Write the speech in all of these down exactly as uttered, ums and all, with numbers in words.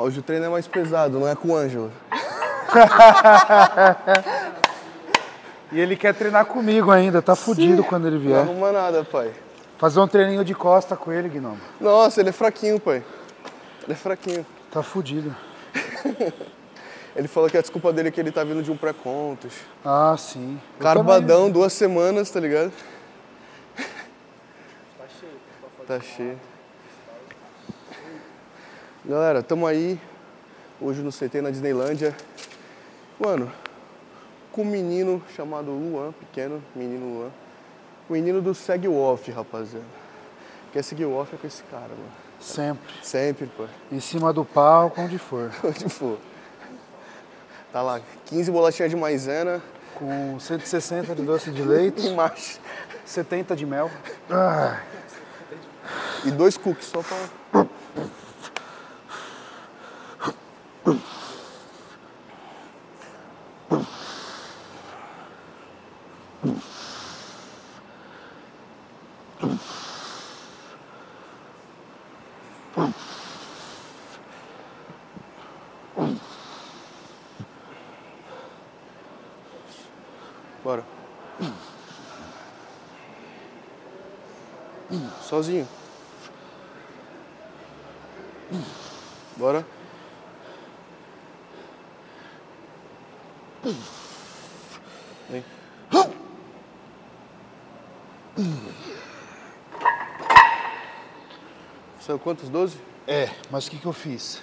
Hoje o treino é mais pesado, não é com o Ângelo. E ele quer treinar comigo ainda, tá fudido quando ele vier. Não arruma nada, pai. Fazer um treininho de costa com ele, Gnomo. Nossa, ele é fraquinho, pai. Ele é fraquinho. Tá fudido. Ele falou que a desculpa dele é que ele tá vindo de um pré-contos. Ah, sim. Eu Carbadão, também. duas semanas, tá ligado? Tá cheio. Tá cheio. Galera, tamo aí. Hoje no C T, na Disneylândia. Mano, com um menino chamado Luan, pequeno menino Luan. O menino do Segue Off, rapaziada. Quer seguir o off é com esse cara, mano. Sempre. Sempre, pô. Em cima do palco, onde for. Onde for. Tá lá, quinze bolachinhas de maisena. Com cento e sessenta de doce de leite. E mais. setenta de mel. Ah. E dois cookies, só pra... Bora. Sozinho. Bora. Vem. Saiu quantos? doze? É, mas o que, que eu fiz?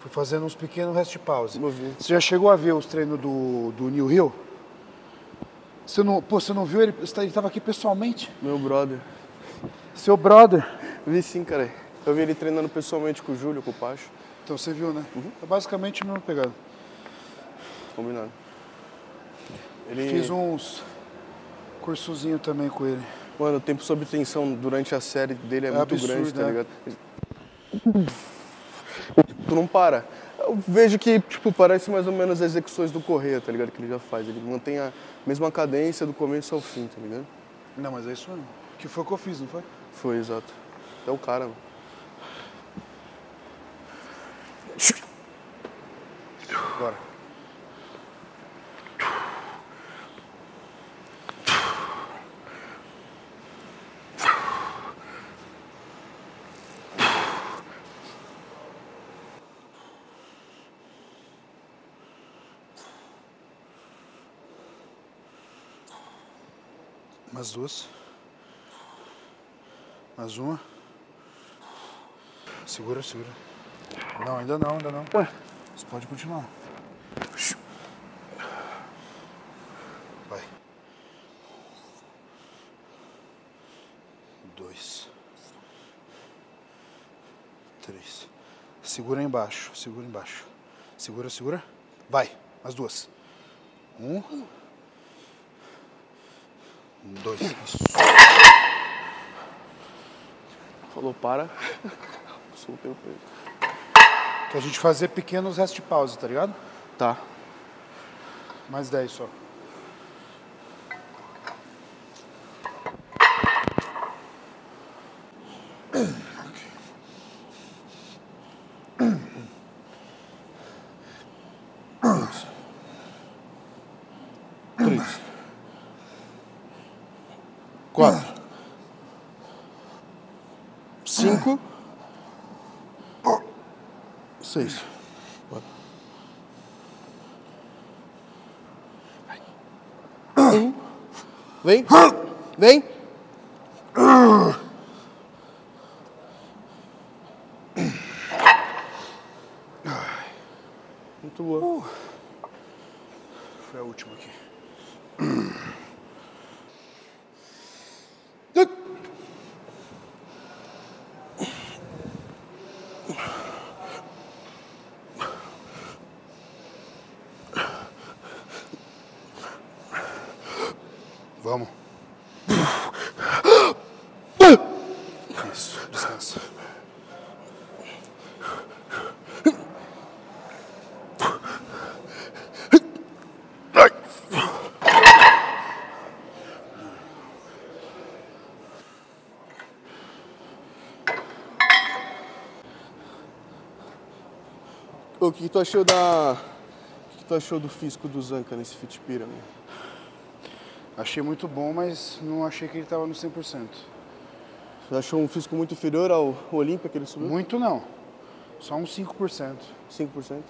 Fui fazendo uns pequenos rest pause. Movido. Você já chegou a ver os treinos do, do New Hill? Você não, pô, você não viu? Ele estava aqui pessoalmente? Meu brother. Seu brother? Vi sim, cara. Eu vi ele treinando pessoalmente com o Júlio, com o Pacho. Então você viu, né? Uhum. É basicamente a mesma pegada. Combinado. Ele... Fiz uns cursozinho também com ele. Mano, o tempo sob tensão durante a série dele é, é muito absurdo, grande, tá né? ligado? Tu não para. Eu vejo que, tipo, parece mais ou menos as execuções do Correia, tá ligado? Que ele já faz. Ele mantém a mesma cadência do começo ao fim, tá ligado? Não, mas é isso mesmo. Que foi o que eu fiz, não foi? Foi, exato. É o cara, mano. Bora. Mais duas. Mais uma. Segura, segura. Não, ainda não, ainda não. Ué. Você pode continuar. Vai. Dois. Três. Segura embaixo, segura embaixo. Segura, segura. Vai. Mais duas. Um. Dois. Isso. Falou, para. Soltei o peso. Pra gente fazer pequenos rest pause, tá ligado? Tá. Mais dez só. Seis. Um. Vem. Vem. Muito boa. Uh. Foi a última aqui. Vamos. Isso, descansa. O que tu achou da... O que tu achou do físico do Zanka nesse Fit Pyramid? Achei muito bom, mas não achei que ele estava no cem por cento. Você achou um físico muito inferior ao Olympia que ele subiu? Muito não. Só uns cinco por cento. cinco por cento?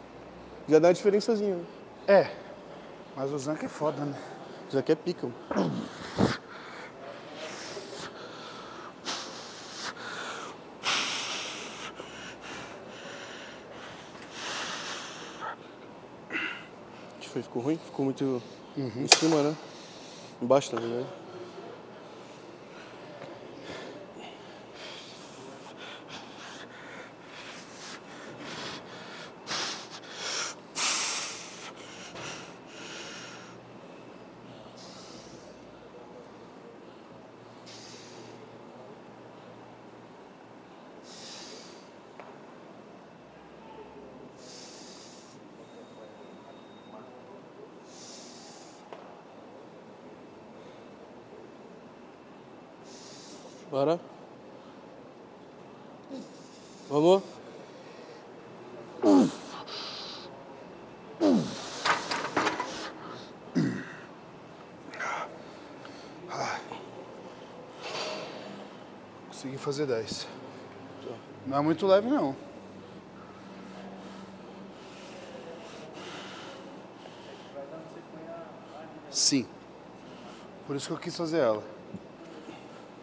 Já dá uma diferençazinha, né? É. Mas o Zanka é foda, né? O Zanka é pica. Mano. Ficou ruim? Ficou muito uhum. em cima, né? Embaixo também, né? Bora. Vamos. Consegui fazer dez. Não é muito leve, não. Sim. Por isso que eu quis fazer ela.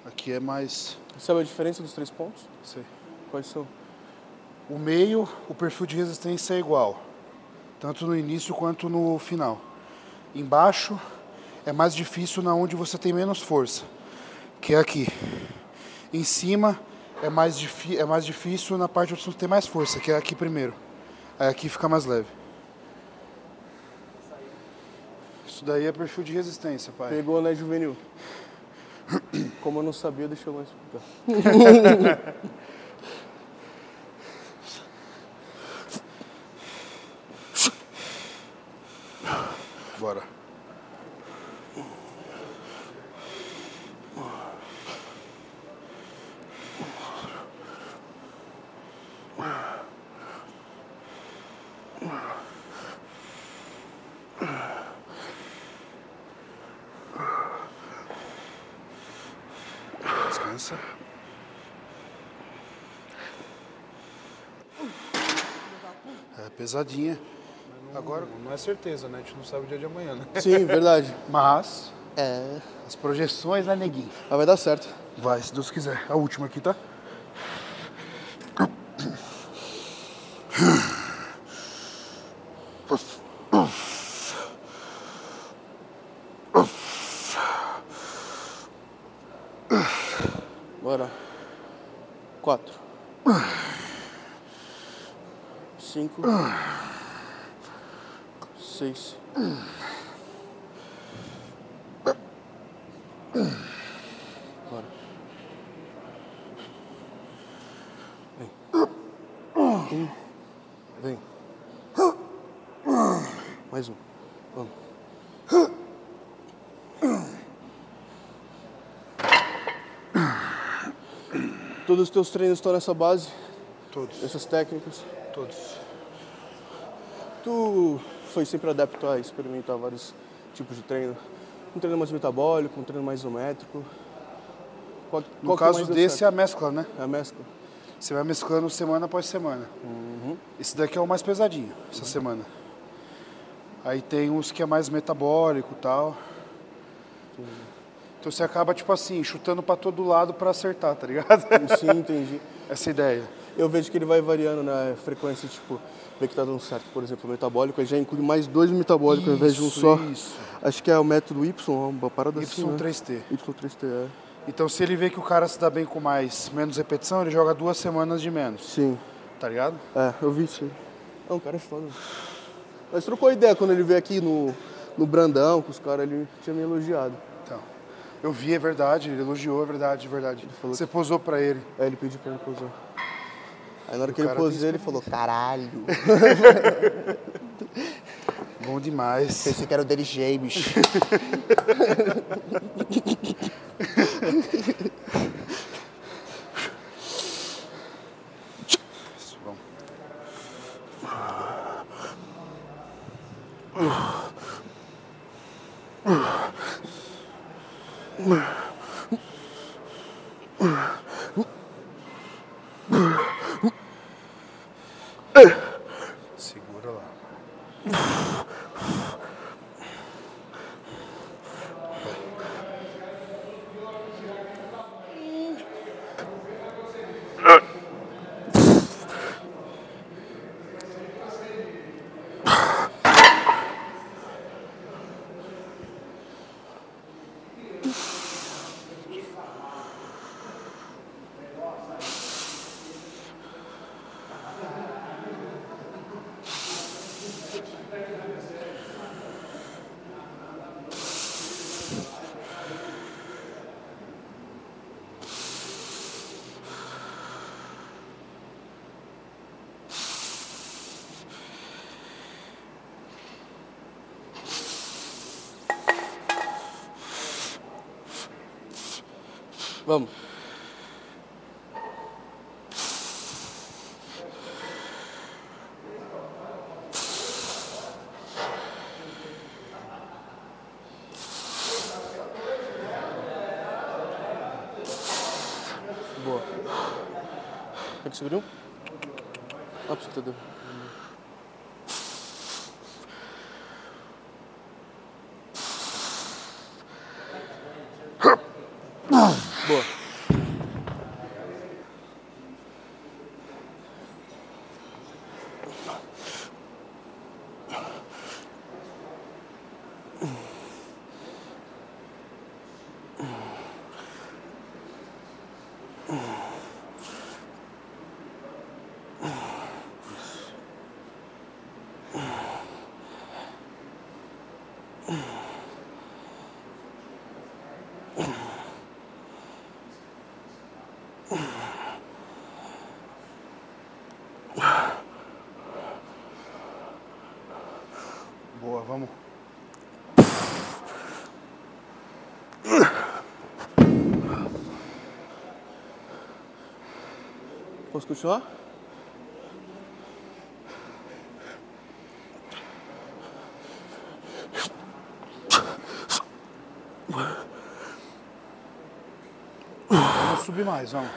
Aqui é mais... Sabe a diferença dos três pontos? Sei. Quais são? O meio, o perfil de resistência é igual, tanto no início quanto no final. Embaixo é mais difícil na onde você tem menos força, que é aqui. Em cima é mais, é mais difícil na parte onde você tem mais força, que é aqui primeiro. Aí aqui fica mais leve. Isso daí é perfil de resistência, pai. Pegou, né, juvenil? Como eu não sabia, deixa eu lá explicar. Bora. É pesadinha. Não, agora não é certeza, né? A gente não sabe o dia de amanhã, né? Sim, verdade. Mas é... as projeções, né, neguinho? Mas vai dar certo. Vai, se Deus quiser. A última aqui, tá? cinco, seis. Bora. Vem. Um. Vem. Mais um. Vamos. Todos os teus treinos estão nessa base? Todos. Essas técnicas? Todos. Tu foi sempre adepto a experimentar vários tipos de treino? Um treino mais metabólico, um treino mais isométrico? Qual, no qual caso desse é a mescla, né? É a mescla. Você vai mesclando semana após semana. Uhum. Esse daqui é o mais pesadinho, essa uhum. semana. Aí tem uns que é mais metabólico e tal. Entendi. Então você acaba, tipo assim, chutando pra todo lado pra acertar, tá ligado? Sim, entendi. Essa ideia. Eu vejo que ele vai variando na frequência, tipo, vê que tá dando certo, por exemplo, o metabólico, ele já inclui mais dois metabólicos ao invés de um só. Isso. Acho que é o método Y, uma parada assim, né? Y três T. Y três T, é. Então, se ele vê que o cara se dá bem com mais, menos repetição, ele joga duas semanas de menos. Sim. Tá ligado? É, eu vi isso aí. Não, o cara é foda. Mas trocou ideia quando ele veio aqui no, no Brandão, com os caras, ele tinha me elogiado. Eu vi, é verdade, ele elogiou, é verdade, é verdade. Ele falou. Você que... posou pra ele. É, ele pediu pra ele posar. Aí na hora o que ele posou, ele falou, caralho. Bom demais. Pensei que era o Derek James. Isso, vamos. Segura lá. Vamos. Boa. É que segurou? Ah, por tudo. Boa, vamos. Posso continuar? Vamos subir mais, vamos.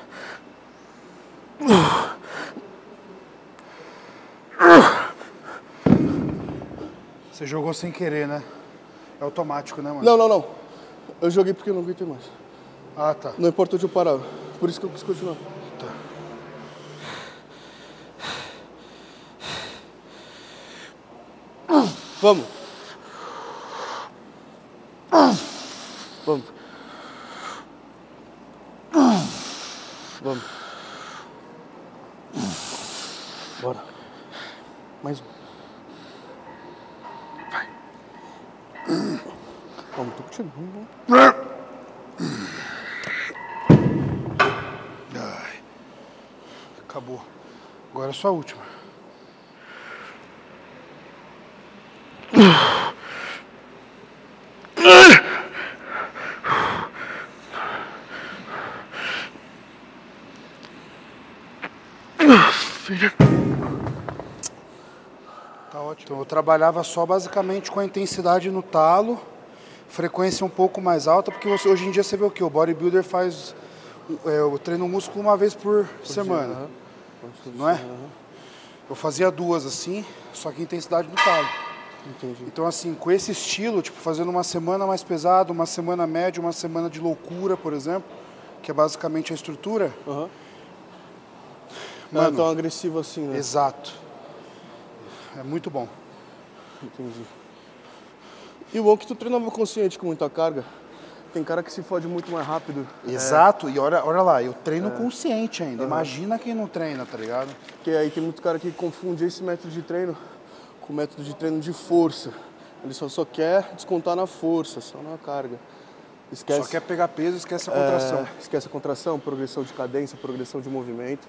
Você jogou sem querer, né? É automático, né, mano? Não, não, não. Eu joguei porque eu não aguentei mais. Ah, tá. Não importa onde eu parava. Por isso que eu quis continuar. Tá. Vamos. Vamos. Vamos. Bora. Mais um. Vamos, tô contigo. Ai. Acabou. Agora é só a última. Tá ótimo. Então eu trabalhava só basicamente com a intensidade no talo. Frequência um pouco mais alta, porque você, hoje em dia você vê o que? O bodybuilder faz é, eu treino músculo uma vez por, por semana, dia, não é? Uhum. Eu fazia duas assim, só que intensidade do talo. Entendi. Então assim, com esse estilo, tipo fazendo uma semana mais pesada, uma semana média, uma semana de loucura, por exemplo, que é basicamente a estrutura. Uhum. Mano, não é tão agressivo assim, né? Exato. É muito bom. Entendi. E o bom que tu treinava consciente com muita carga. Tem cara que se fode muito mais rápido. Exato, é. E olha, olha lá, eu treino é. consciente ainda. Uhum. Imagina quem não treina, tá ligado? Porque aí tem muito cara que confunde esse método de treino com o método de treino de força. Ele só, só quer descontar na força, só na carga. Esquece. Só quer pegar peso, esquece a contração. É, esquece a contração, progressão de cadência, progressão de movimento.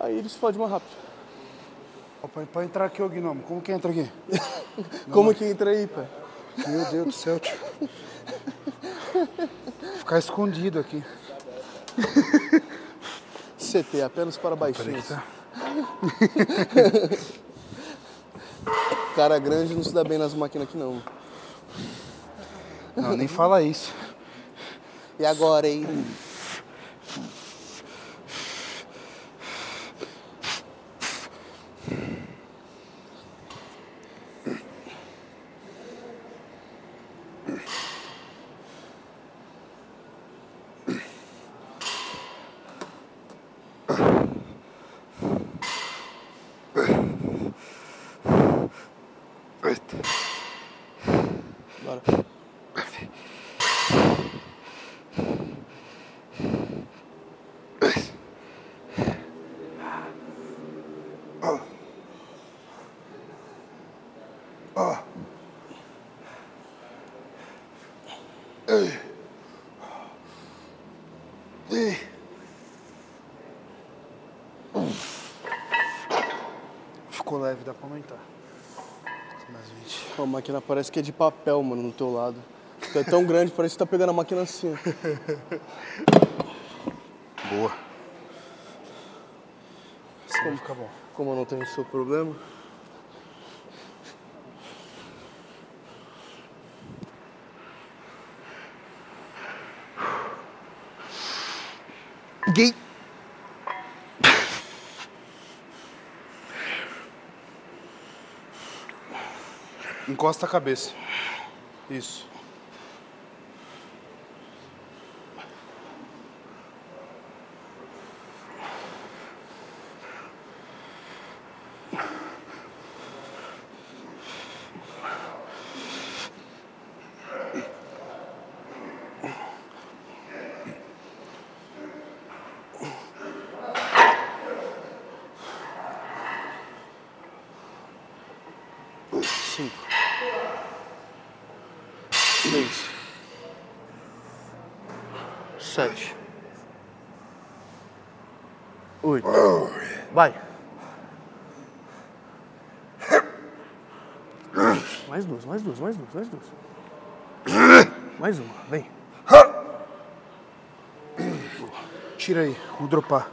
Aí ele se fode mais rápido. Pra entrar aqui, ô Gnomo, como que entra aqui? Como que entra aí, pai? Meu Deus do céu, tio. Vou ficar escondido aqui. C T, apenas para baixinhos. Ah, Cara grande não se dá bem nas máquinas aqui, não. Não, nem fala isso. E agora, hein? Ficou leve, dá pra aumentar. Mais vinte. Pô, a máquina parece que é de papel, mano, no teu lado. É tão grande, parece que tá pegando a máquina assim. Boa. Como, fica bom. Como eu não tenho o seu problema. Gay. Encosta a cabeça. Isso. Sete. Oito. Vai. Mais duas, mais duas, mais duas, mais duas. Mais uma, vem. Tira aí, vou dropar.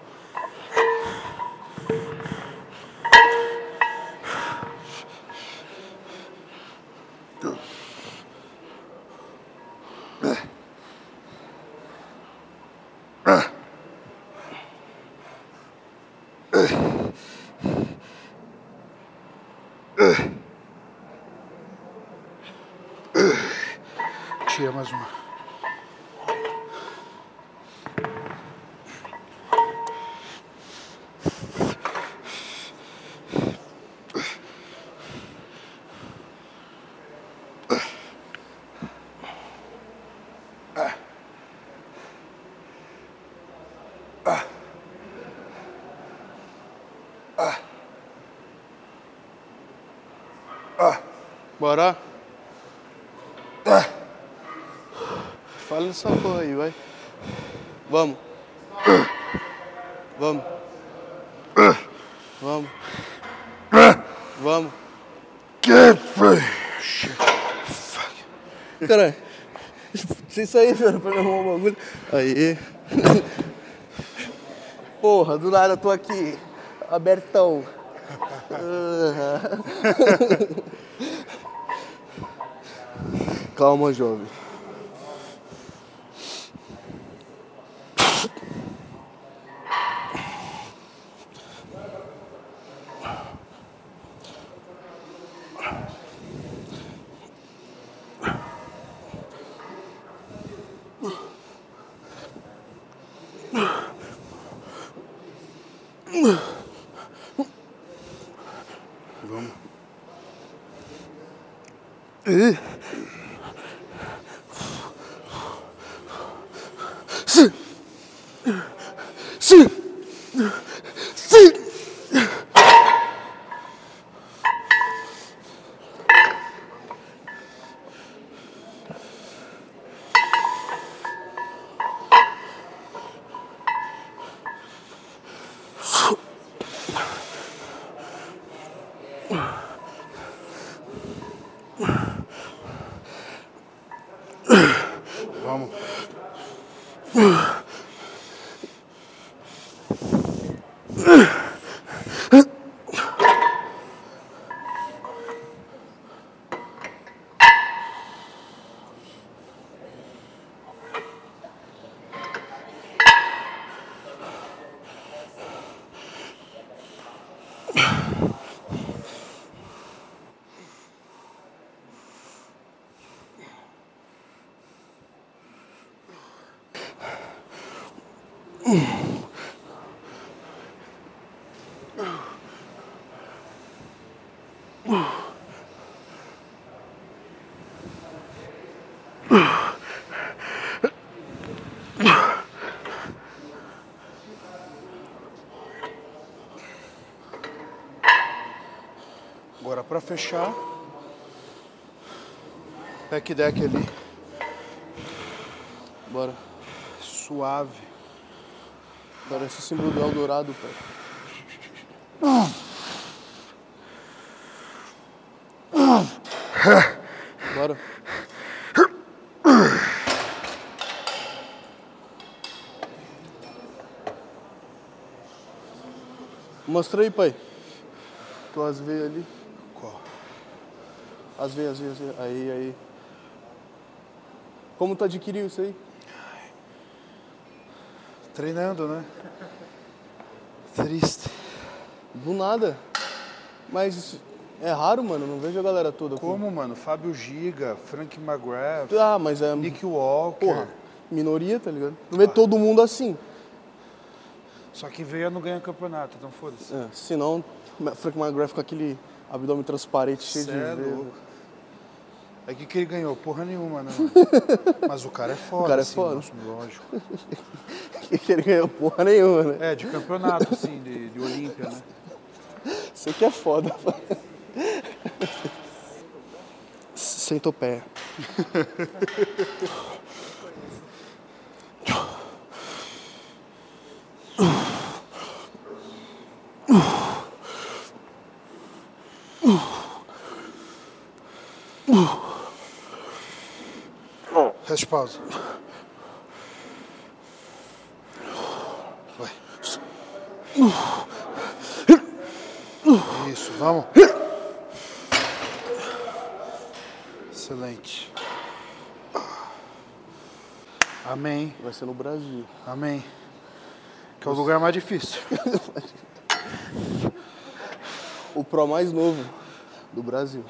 Tira mais uma. Bora. Ah. Fala nessa porra aí, vai. Vamos. Ah. Vamos. Ah. Vamos. Ah. Vamos. Que foi? Caralho. Sem sair, velho, pra me arrumar um bagulho. Aí. Porra, do nada eu tô aqui. Abertão. Calma, jovem. Vamos. Uh. Agora para fechar, back deck ali, bora, suave, parece o símbolo do Eldorado, pai. Bora. Mostra aí, pai, tuas veias ali. Às vezes, às vezes, aí, aí. Como tu adquiriu isso aí? Treinando, né? Triste. Do nada. Mas é raro, mano, não vejo a galera toda. Como, aqui. Mano? Fábio Giga, Frank McGrath, ah, mas é... Nick Walker. Porra, minoria, tá ligado? Não vê ah. todo mundo assim. Só que veio não ganha campeonato, então foda-se. É, senão, Frank McGrath com aquele abdômen transparente, cheio de veia. É que que ele ganhou? Porra nenhuma, né? Mas o cara é foda, o cara é assim, foda. Nossa, lógico. Que que ele ganhou? Porra nenhuma, né? É, de campeonato, assim, de, de Olympia, né? Isso aqui é foda, mano. Sentou pé. Fecha pausa. Vai. Isso, vamos. Excelente. Amém. Vai ser no Brasil. Amém. Que é o lugar mais difícil. O pro mais novo do Brasil.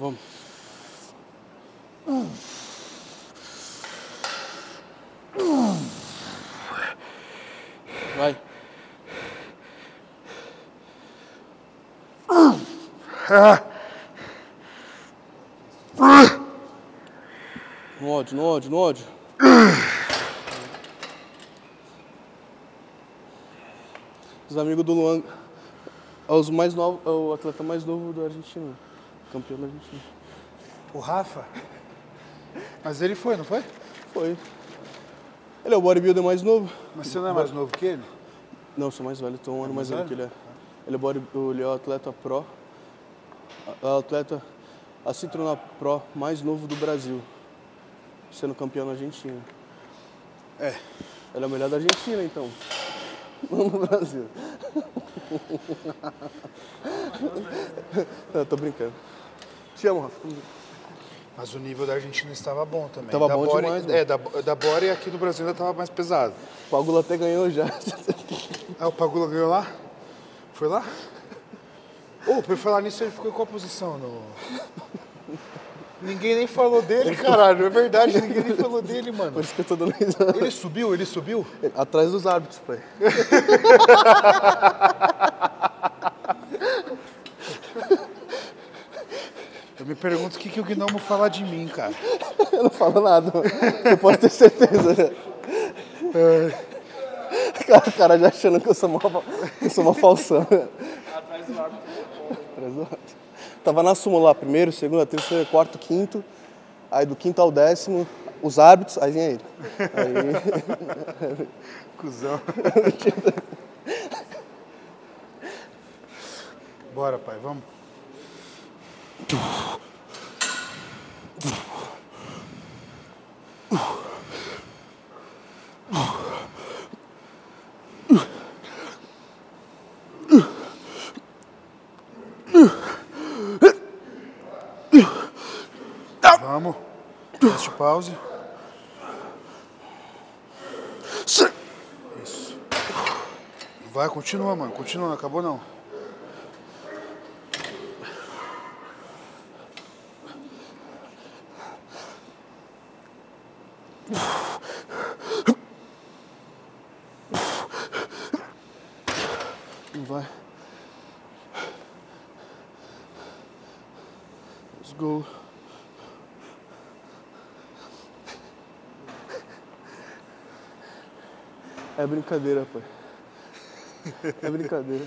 Vamos. Vai. No ódio, no ódio, no ódio. Os amigos do Luan, os mais novos, o atleta mais novo da Argentina. Campeão da Argentina. O Rafa? Mas ele foi, não foi? Foi. Ele é o bodybuilder mais novo. Mas você não é mais Body... novo que ele? Não, eu sou mais velho, estou um é ano mais velho que ele é. Ele é, body... ele é o atleta pro, o atleta a se tornar pro mais novo do Brasil, sendo campeão da Argentina. É. Ele é o melhor da Argentina, então. Não no Brasil. Não, tô brincando. Te amo, Rafa. Mas o nível da Argentina estava bom também. Tava da bom Bore, demais, né? É, da, da Bore aqui do Brasil ainda tava mais pesado. O Pagula até ganhou já. Ah, o Pagula ganhou lá? Foi lá? Ô, oh, por falar nisso, ele ficou em qual posição? No... Ninguém nem falou dele, caralho. É verdade, ninguém nem falou dele, mano. Por isso que eu tô dando risada. Ele subiu, ele subiu? Atrás dos árbitros, pai. Eu me pergunto o que, que o Gnomo fala de mim, cara. Eu não falo nada, mano. Eu posso ter certeza. Né? É. Cara, o cara já achando que eu sou uma, eu sou uma falsão. Atrás do árbitro. Atrás do árbitro. Tava na súmula lá, primeiro, segunda, terceiro, quarto, quinto. Aí do quinto ao décimo, os árbitros, aí vinha ele. Aí... Cusão. Bora, pai, vamos. Vamos. Teste pause. Isso. Vai, continua, mano. Continua, não acabou não. Não vai. Let's go. É brincadeira, pai. É brincadeira.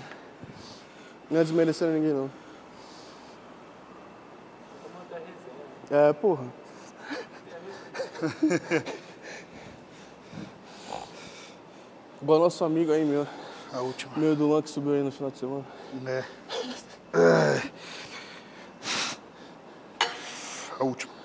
Não é desmerecendo ninguém, não. É, porra. Igual nosso amigo aí, meu. A última. Meu Edulão que subiu aí no final de semana. É. A última.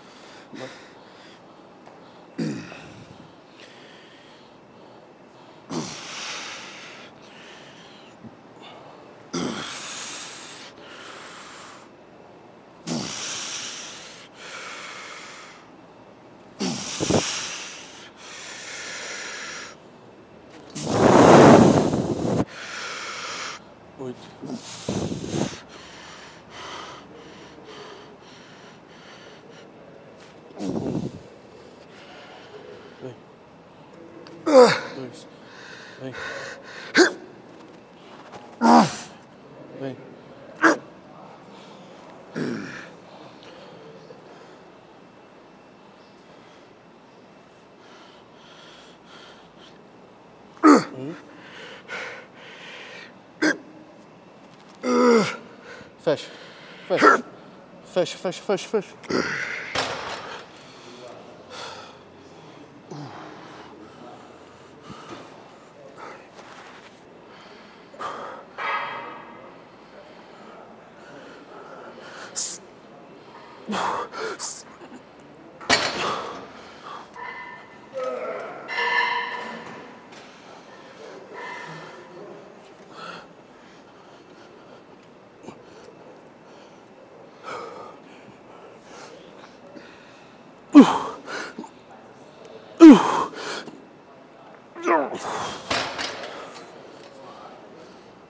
Fecha, fecha, fecha, fecha, fecha, fecha.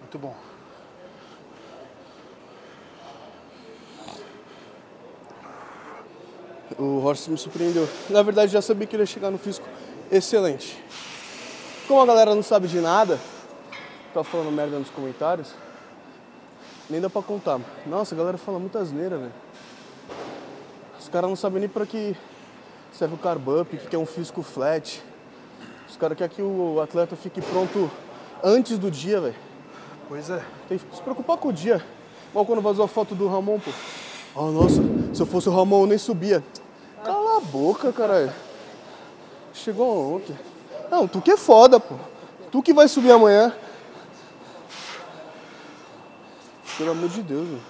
Muito bom. O Horst me surpreendeu. Na verdade, já sabia que ele ia chegar no físico excelente. Como a galera não sabe de nada, tá falando merda nos comentários, nem dá pra contar. Nossa, a galera fala muita asneira, velho. Os caras não sabem nem pra que serve o carb up, que é um físico flat. Os caras querem que o atleta fique pronto antes do dia, velho. Pois é. Tem que se preocupar com o dia. Igual quando vazou a foto do Ramon, pô. Ah, nossa, se eu fosse o Ramon eu nem subia. Cala a boca, caralho. Chegou ontem. Não, tu que é foda, pô. Tu que vai subir amanhã. Pelo amor de Deus, velho.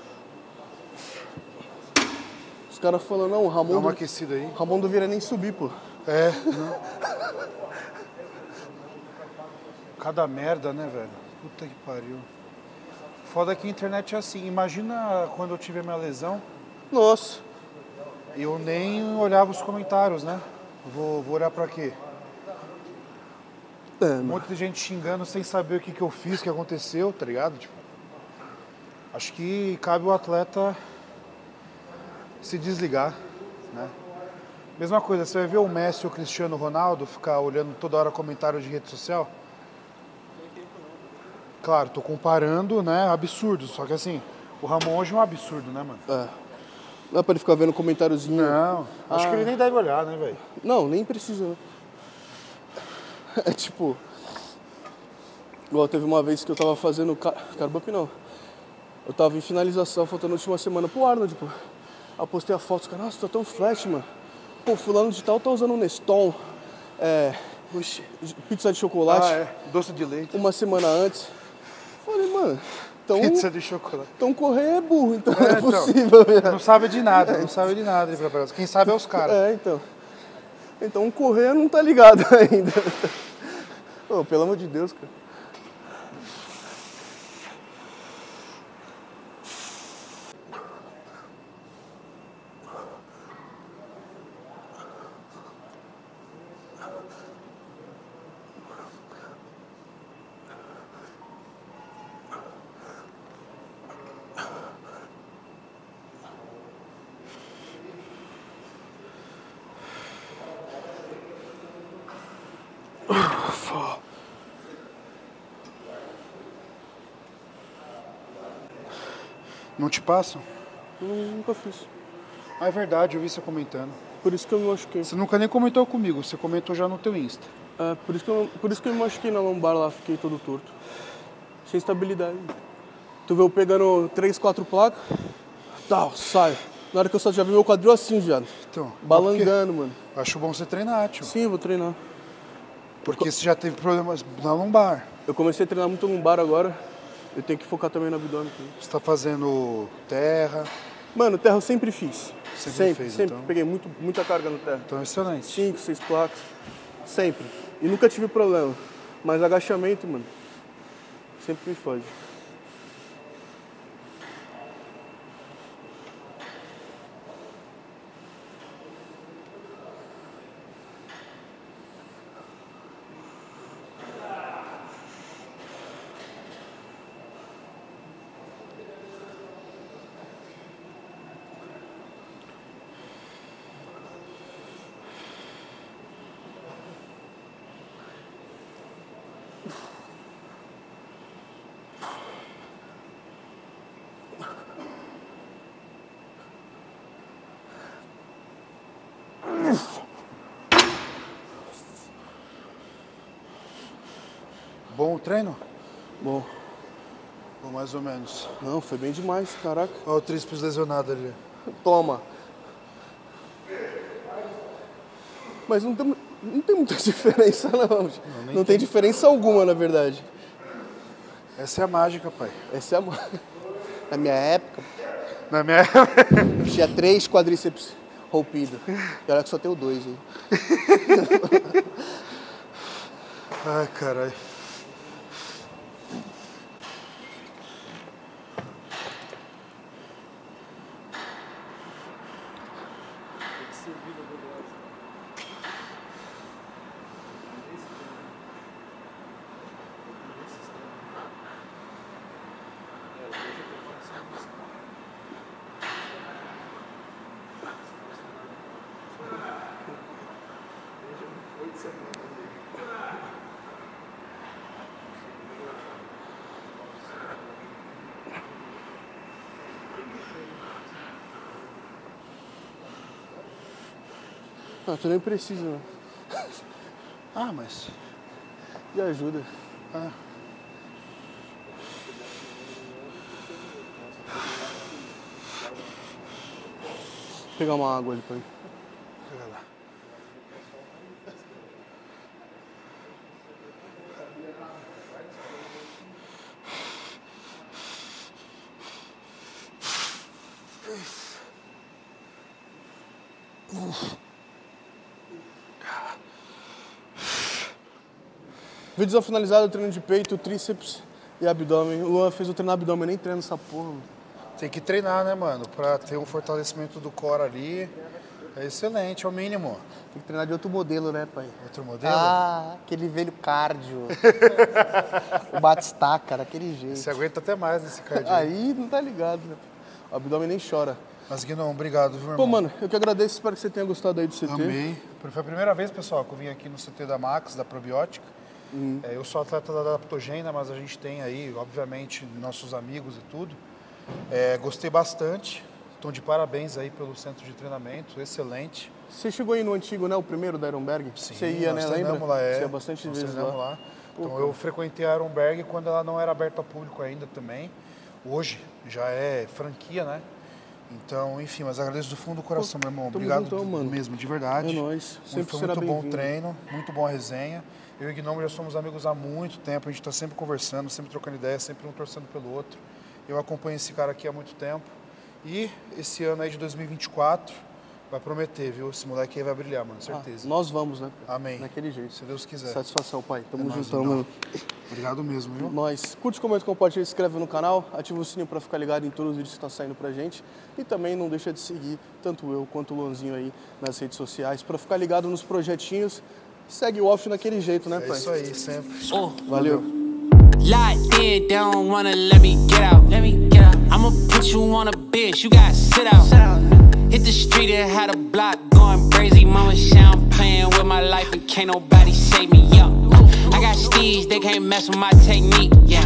Os caras falando, não, o Ramon... Dá uma do... aquecida aí. Ramon não deveria nem subir, pô. É, não. Cada merda, né, velho? Puta que pariu. Foda que a internet é assim. Imagina quando eu tive minha lesão. Nossa. Eu nem olhava os comentários, né? Vou, vou olhar pra quê? É, um monte de gente xingando sem saber o que, que eu fiz, o que aconteceu, tá ligado? Tipo, acho que cabe o atleta se desligar, né? Mesma coisa, você vai ver o Messi ou o Cristiano Ronaldo ficar olhando toda hora comentário de rede social? Claro, tô comparando, né, absurdo, só que assim, o Ramon hoje é um absurdo, né, mano? É. Não é pra ele ficar vendo comentáriozinho. Não, ah, acho que ele nem deve olhar, né, velho? Não, nem precisa. É tipo... Igual teve uma vez que eu tava fazendo... Car... Carbump não. Eu tava em finalização, faltando a última semana pro Arnold, pô. Aí postei a foto, os caras, nossa, tô tão flat, mano. Pô, fulano de tal tá usando um Neston, é... Pizza de chocolate. Ah, é. Doce de leite. Uma semana antes. Falei, mano, Então, pizza de chocolate. Então Correia é burro, então é, não é possível. Então, não sabe de nada, não sabe de nada de preparação. Quem sabe é os caras. É, então. Então o Correia não tá ligado ainda. Oh, pelo amor de Deus, cara. Não te passam? Eu nunca fiz. Ah, é verdade, eu vi você comentando. Por isso que eu me machuquei. Você nunca nem comentou comigo, você comentou já no teu Insta. É, por isso que eu, por isso que eu me machuquei na lombar lá, fiquei todo torto. Sem estabilidade. Tu viu eu pegando três, quatro placas, tal, sai. Na hora que eu só já vi meu quadril assim, viado. Então, balangando, mano. Acho bom você treinar, tio. Sim, vou treinar. Porque eu... você já teve problemas na lombar. Eu comecei a treinar muito lombar agora. Eu tenho que focar também no abdômen. Você tá fazendo terra? Mano, terra eu sempre fiz. Sempre, sempre fez, sempre. Então. Peguei muito, muita carga no terra. Então é excelente. Cinco, seis placas. Sempre. E nunca tive problema. Mas agachamento, mano, sempre me foge. Bom o treino? Bom. Bom, mais ou menos. Não, foi bem demais, caraca. Olha o tríceps lesionado ali. Toma. Mas não tem, não tem muita diferença, não. Não, não tem, tem diferença alguma, na verdade. Essa é a mágica, pai. Essa é a mágica. Na minha época... Na minha época... Tinha três quadríceps rompidos. E olha que só tenho dois, hein. Ai, caralho. Ah, tu nem precisa, né? Ah, mas... E ajuda. Ah. Vou pegar uma água ali pra mim. Pega lá. Vídeos ao finalizado, treino de peito, tríceps e abdômen. O Luan fez eu treinar abdômen, eu nem treino essa porra, mano. Tem que treinar, né, mano? Pra ter um fortalecimento do core ali. É excelente, é o mínimo. Tem que treinar de outro modelo, né, pai? Outro modelo? Ah, aquele velho cardio. O batistaca, cara, aquele jeito. Você aguenta até mais nesse cardio. Aí não tá ligado, né? O abdômen nem chora. Mas, Gnon, obrigado, viu, irmão? Pô, mano, eu que agradeço, espero que você tenha gostado aí do C T. Amei. Foi a primeira vez, pessoal, que eu vim aqui no C T da Max, da Probiótica. Uhum. É, eu sou atleta da AdaptoGênia, mas a gente tem aí, obviamente, nossos amigos e tudo. É, gostei bastante. Então, de parabéns aí pelo centro de treinamento, excelente. Você chegou aí no antigo, né? O primeiro da Ironberg? Sim, você ia, nós né? treinamos lá, é. Você ia bastante nós vezes lá. lá. Então, eu frequentei a Ironberg quando ela não era aberta ao público ainda também. Hoje já é franquia, né? Então, enfim, mas agradeço do fundo do coração, Pô, meu irmão. Obrigado junto, mano. mesmo, de verdade. É nóis. Sempre Foi será muito bom o treino, muito boa a resenha. Eu e o Gnomo já somos amigos há muito tempo, a gente está sempre conversando, sempre trocando ideia, sempre um torcendo pelo outro. Eu acompanho esse cara aqui há muito tempo. E esse ano aí de dois mil e vinte e quatro vai prometer, viu? Esse moleque aí vai brilhar, mano, certeza. Ah, nós vamos, né? Amém. Naquele jeito. Se Deus quiser. Satisfação, pai. Tamo é juntão, mano. Obrigado mesmo, viu? Nós. Curte, comenta, compartilha, se inscreve no canal, ativa o sininho pra ficar ligado em todos os vídeos que estão saindo pra gente. E também não deixa de seguir tanto eu quanto o Luanzinho aí nas redes sociais pra ficar ligado nos projetinhos. Segue o off naquele jeito, né, pai? É isso aí, sempre. Oh, valeu. Locked in, they don't wanna let me get out. Let me get out. I'ma put you on a bitch, you gotta sit out. Sit out. Hit the street and had a block going crazy. Mama sound playing with my life and can't nobody save me, yo. I got steez, they can't mess with my technique, yeah.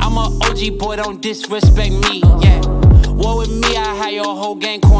I'm a O G boy, don't disrespect me, yeah. War with me, I had your whole gang quarantined.